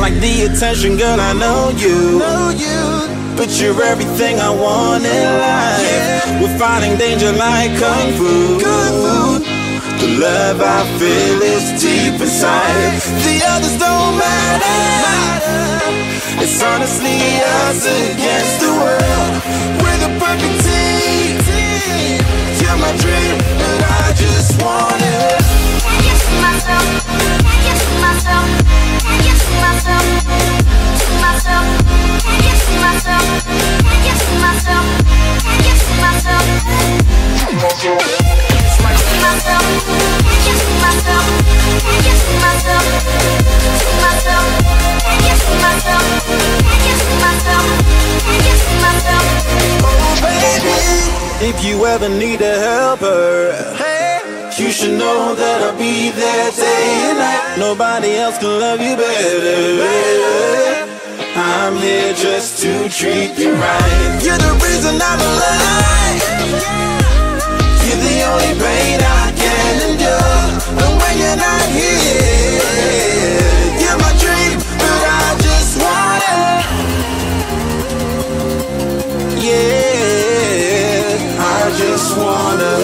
Like the attention, girl, I know you, but you're everything I want in life. Yeah. We're fighting danger like kung fu. The love I feel is deep inside. The others don't matter. It's honestly us against the world. We're the perfect team. You're my dream, and I just want it. If you ever need a helper, hey, you should know that I'll be there day and night. Nobody else can love you better. I'm here just to treat you right. You're the reason I'm alive. You're the only pain I can endure. But when you're not here, you're my dream, but I just want it. Yeah, I just wanna.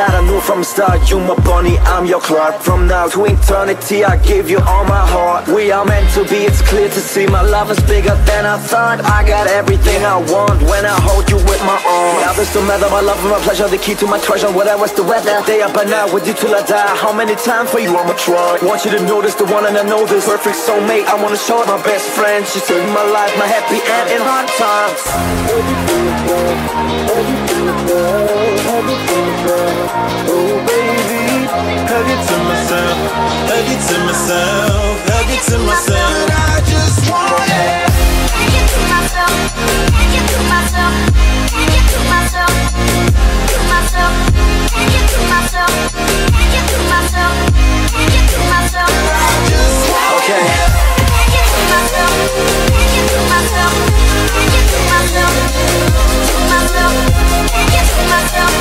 I knew from the start, you my bunny, I'm your clock. From now to eternity, I give you all my heart. We are meant to be, it's clear to see. My love is bigger than I thought. I got everything I want when I hold you with my arms. Now this don't matter, my love and my pleasure, the key to my treasure. Whatever's the weather, day up and out with you till I die. How many times for you I'ma try? Want you to notice the one and I know this. Perfect soulmate, I wanna show it. My best friend, she saved my life, my happy end in hard times. Oh baby, hug it to myself, hug it to myself, hug it to myself. And I just want it. Hug it to myself, hug it to myself, hug it to myself, to myself, hug it to myself, hug it to myself, hug it to myself. And I just want it. Hug it to myself, hug it to myself, hug it to myself, to myself, hug it to myself.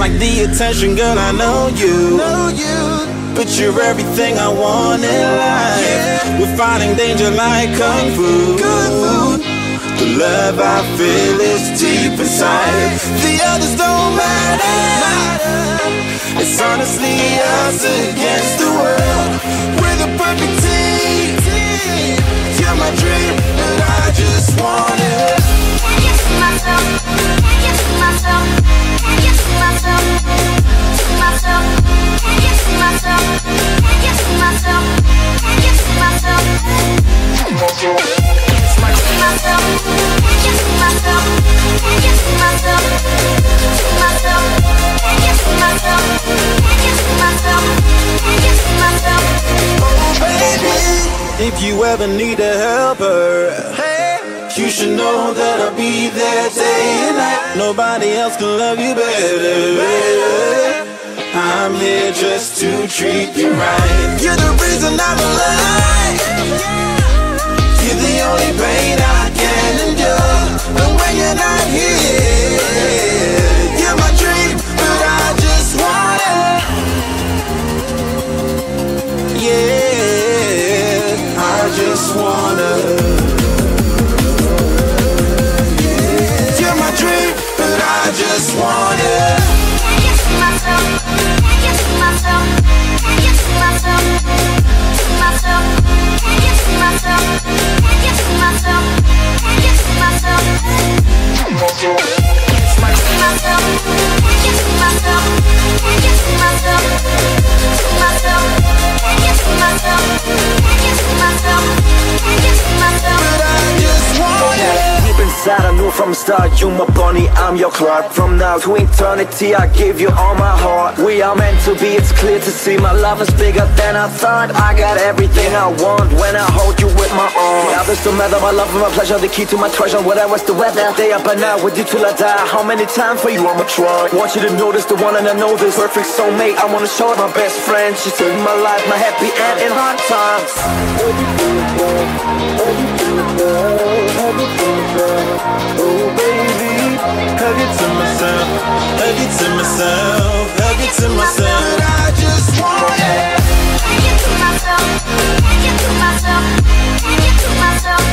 Like the attention, girl, I know you, but you're everything I want in life. Yeah. We're fighting danger like kung fu. The love I feel is deep inside. The others don't matter. It's honestly us against the world. We're the perfect team. You're my dream, and I just want it. I get to myself. I get to myself. I get to myself. To myself. I get to myself. I get to myself. I get to myself. To myself. I get to myself. I get to myself. To myself. I get to myself. I get to myself. I get to myself. Oh baby. If you ever need a helper, hey, you should know that I'll be there day and night. Nobody else can love you better. I'm here just to treat you right. You're the reason I'm alive. You're the only pain I can endure. But when you're not here, you're my dream, but I just want it. Yeah. you from the start. You my bunny, I'm your Clark. From now to eternity, I give you all my heart. We are meant to be, it's clear to see. My love is bigger than I thought. I got everything I want when I hold you with my arms. Now there's no matter, my love and my pleasure, the key to my treasure. Whatever's the weather, day up and out with you till I die. How many times for you I'ma try? Want you to notice the one and I know this. Perfect soulmate, I wanna show it. My best friend, she took my life, my happy end in hard times. Oh baby, hug it to myself, hug it to myself, hug it to myself. I just want it. Hug it to myself, hug it to myself, hug it to myself,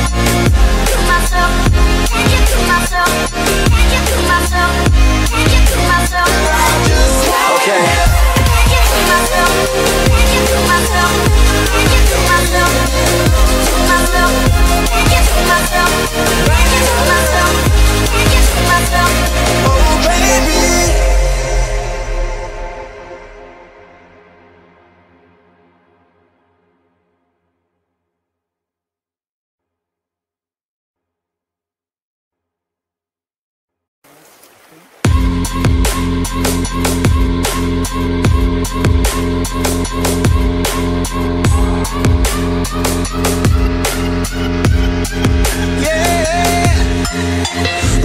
to myself, hug it to myself, hug it to myself, hug it to myself. I just want it. Hug it to myself, hug it to myself, hug it to myself, to myself, hug it to myself.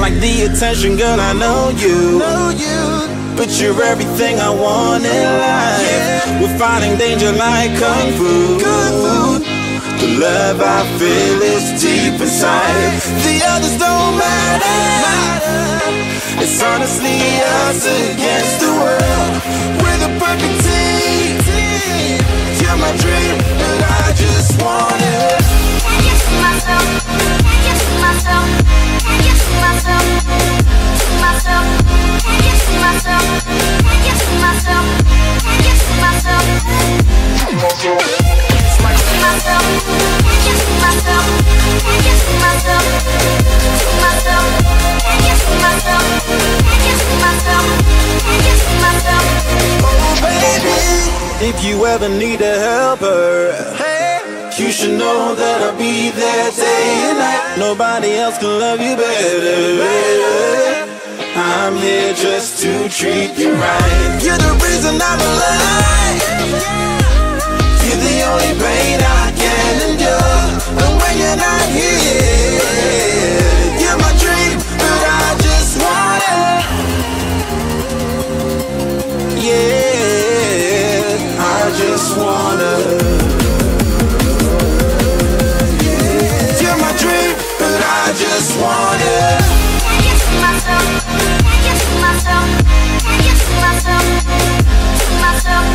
Like the attention, girl, I know you, but you're everything I want in life. We're fighting danger like kung fu. The love I feel is deep inside. The others don't matter. It's honestly us against the world. We're the perfect team. You're my dream, and I just want it. Take it to myself. Take it to myself. Take it to myself. To myself. Take it to myself. Take it to myself. Take it to myself. Take it to myself. Take it to myself. Take it to myself. To myself. Take it to myself. Take it to myself. Take it to myself. Oh baby. If you ever need a helper, you should know that I'll be there day and night. Nobody else can love you better. I'm here just to treat you right. You're the reason I'm alive. You're the only pain I can endure. And when you're not here, you're my dream, but I just want it. Yeah, I just wanna. You're my dream, but I just wanna. Take it to myself, take it to myself, take it to myself, to myself,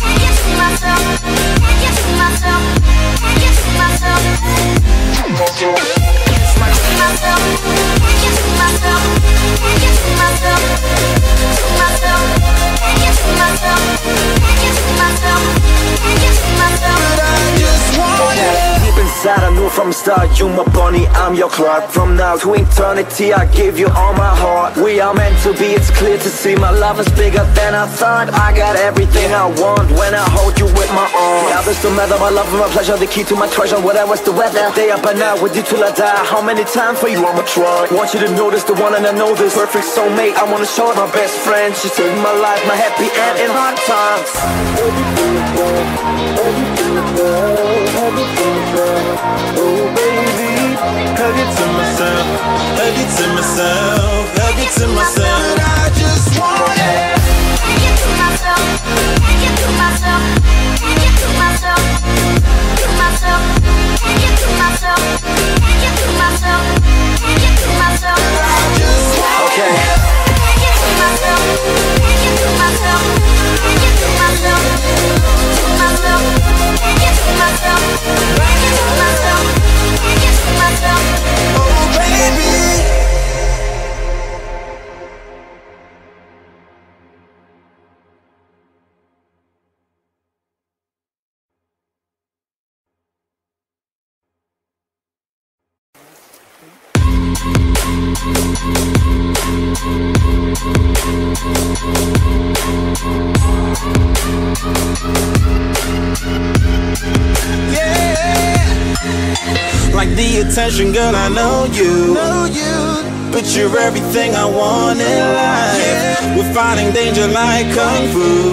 take it to myself, take it to myself, take it to myself. Take it to myself, take it to myself, take it to myself, to myself, take it to myself, take it to myself. I knew from the start, you my bunny, I'm your Clark. From now to eternity, I give you all my heart. We are meant to be, it's clear to see. My love is bigger than I thought. I got everything I want when I hold you with my arms. Now there's no matter, my love and my pleasure, the key to my treasure. Whatever's the weather, day up and out with you till I die. How many times for you I'ma try? Want you to notice the one and I know this. Perfect soulmate, I wanna show it. My best friend, she took my life, my happy end in hard times. Oh baby, hug it to myself, hug it to myself, hug it to myself. I just want it. Hug it to myself, hug it to myself, hug it to myself, to myself, hug it to myself, hug it to myself, hug it to myself. I just want it. Hug it to myself, hug it to myself, hug it to myself, to myself, hug it to myself. Oh baby. Like the attention, girl, I know you, but you're everything I want in life. We're fighting danger like Kung Fu.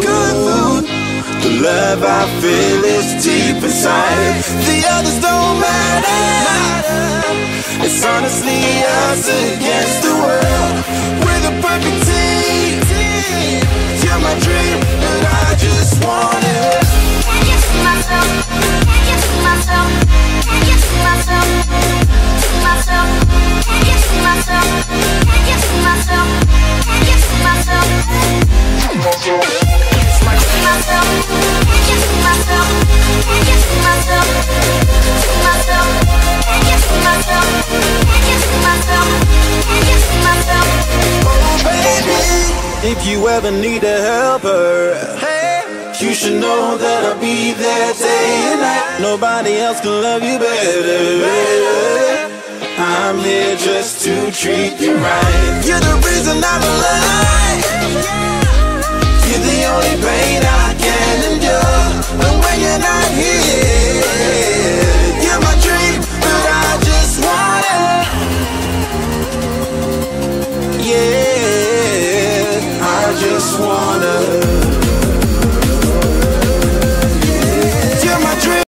The love I feel is deep inside. The others don't matter. It's honestly us against the world. We're the perfect team. You're my dream, but I just want it. Can't get to myself, can't get to myself, can't get to myself, to myself, can't get to myself, can't get to myself, can't get to myself, can't get to myself, can't get to myself, can't get to myself, to myself, can't get to myself, can't get to myself, can't get to myself. Oh baby, if you ever need a helper, hey, you should know that I'll be there day and night. Nobody else can love you better. I'm here just to treat you right. You're the reason I'm alive. You're the only pain I can endure. And when you're not here,